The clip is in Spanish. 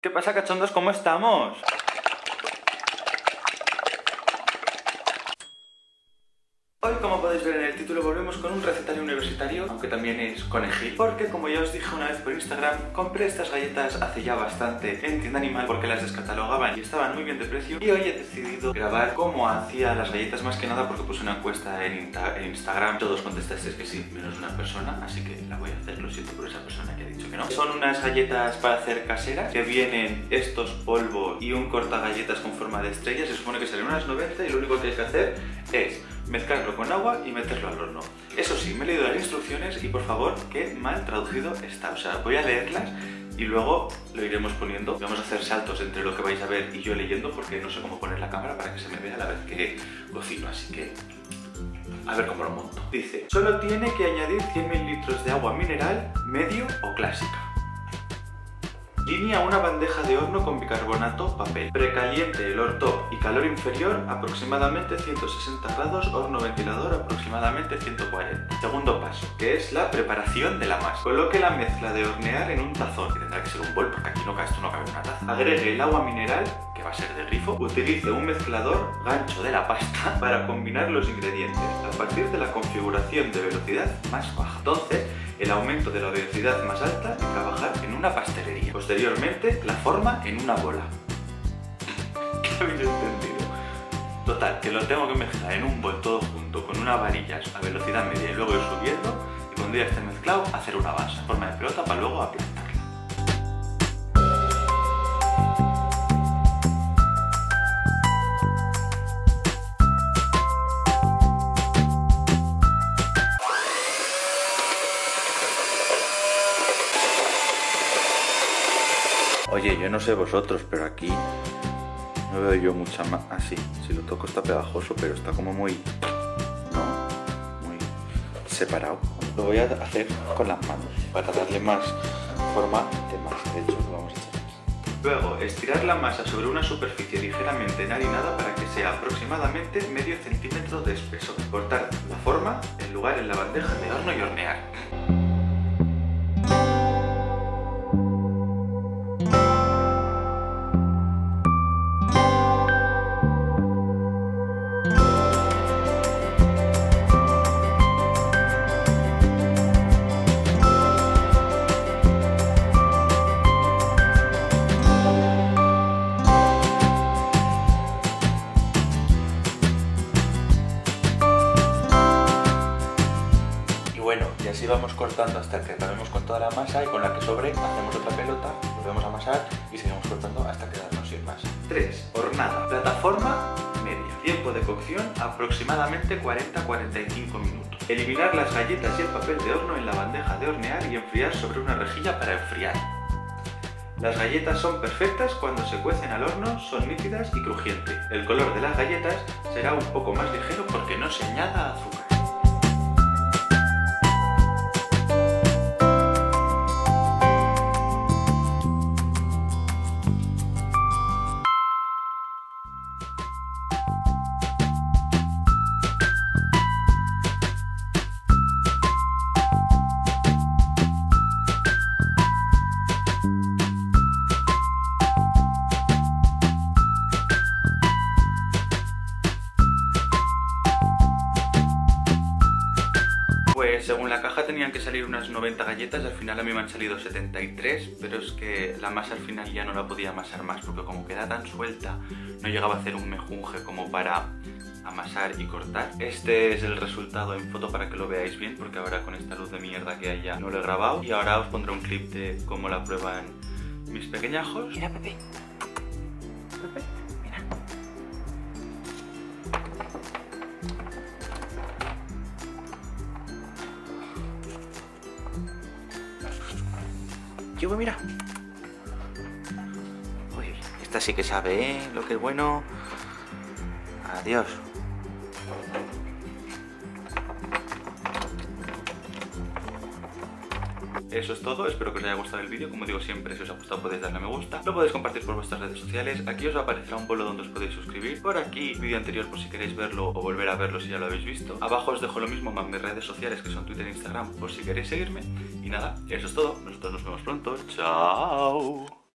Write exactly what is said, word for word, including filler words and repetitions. ¿Qué pasa, cachondos? ¿Cómo estamos? Hoy, como podéis ver en el título, volvemos con un recetario universitario, aunque también es conejil, porque como ya os dije una vez por Instagram, compré estas galletas hace ya bastante en Tienda Animal porque las descatalogaban y estaban muy bien de precio, y hoy he decidido grabar cómo hacía las galletas, más que nada porque puse una encuesta en, Insta en Instagram, todos contestasteis que sí, menos una persona, así que la voy a hacer, lo siento por esa persona que ha dicho que no. Son unas galletas para hacer caseras, que vienen estos polvos y un cortagalletas con forma de estrella, se supone que salen unas noventa y lo único que hay que hacer es mezclarlo con agua y meterlo al horno. Eso sí, me he leído las instrucciones y por favor, qué mal traducido está. O sea, voy a leerlas y luego lo iremos poniendo. Vamos a hacer saltos entre lo que vais a ver y yo leyendo porque no sé cómo poner la cámara para que se me vea a la vez que cocino, así que a ver cómo lo monto. Dice, solo tiene que añadir cien mililitros de agua mineral, medio o clásica. Línea una bandeja de horno con bicarbonato, papel. Precaliente el horno y calor inferior aproximadamente ciento sesenta grados, horno ventilador aproximadamente ciento cuarenta. Segundo paso, que es la preparación de la masa. Coloque la mezcla de hornear en un tazón, que tendrá que ser un bol porque aquí no, esto no cabe una taza. Agregue el agua mineral, que va a ser de grifo. Utilice un mezclador, gancho de la pasta, para combinar los ingredientes a partir de la configuración de velocidad más baja. Entonces, el aumento de la velocidad más alta y trabajar en una pastelería. Posteriormente, la forma en una bola. ¿Qué habéis entendido? Total, que lo tengo que mezclar en un bol todo junto con una varilla a velocidad media y luego ir subiendo, y cuando ya esté mezclado, hacer una base en forma de pelota para luego aplastar. Oye, yo no sé vosotros, pero aquí no veo yo mucha más. Ah, sí, si lo toco está pegajoso, pero está como muy, ¿no? Muy separado. Lo voy a hacer con las manos para darle más forma de masa. De hecho, lo vamos a echar aquí. Luego, estirar la masa sobre una superficie ligeramente enharinada para que sea aproximadamente medio centímetro de espesor. Cortar la forma, el lugar en la bandeja de horno y hornear. Y así vamos cortando hasta que acabemos con toda la masa y con la que sobre hacemos otra pelota, volvemos a amasar y seguimos cortando hasta quedarnos sin masa. tres. Hornada. Plataforma media. Tiempo de cocción aproximadamente cuarenta a cuarenta y cinco minutos. Eliminar las galletas y el papel de horno en la bandeja de hornear y enfriar sobre una rejilla para enfriar. Las galletas son perfectas cuando se cuecen al horno, son nítidas y crujientes. El color de las galletas será un poco más ligero porque no se añada azúcar. Pues según la caja tenían que salir unas noventa galletas, al final a mí me han salido setenta y tres, pero es que la masa al final ya no la podía amasar más porque como queda tan suelta no llegaba a hacer un mejunje como para amasar y cortar. Este es el resultado en foto para que lo veáis bien porque ahora con esta luz de mierda que hay ya no lo he grabado, y ahora os pondré un clip de cómo la prueban mis pequeñajos. Mira, Pepe. Pepe. Yo, mira. Uy, esta sí que sabe, ¿eh? Lo que es bueno. Adiós. Eso es todo, espero que os haya gustado el vídeo. Como digo siempre, si os ha gustado podéis darle a me gusta. Lo podéis compartir por vuestras redes sociales. Aquí os aparecerá un bolo donde os podéis suscribir. Por aquí, vídeo anterior por si queréis verlo o volver a verlo si ya lo habéis visto. Abajo os dejo lo mismo más mis redes sociales que son Twitter e Instagram por si queréis seguirme. Y nada, eso es todo. Nosotros nos vemos pronto. ¡Chao!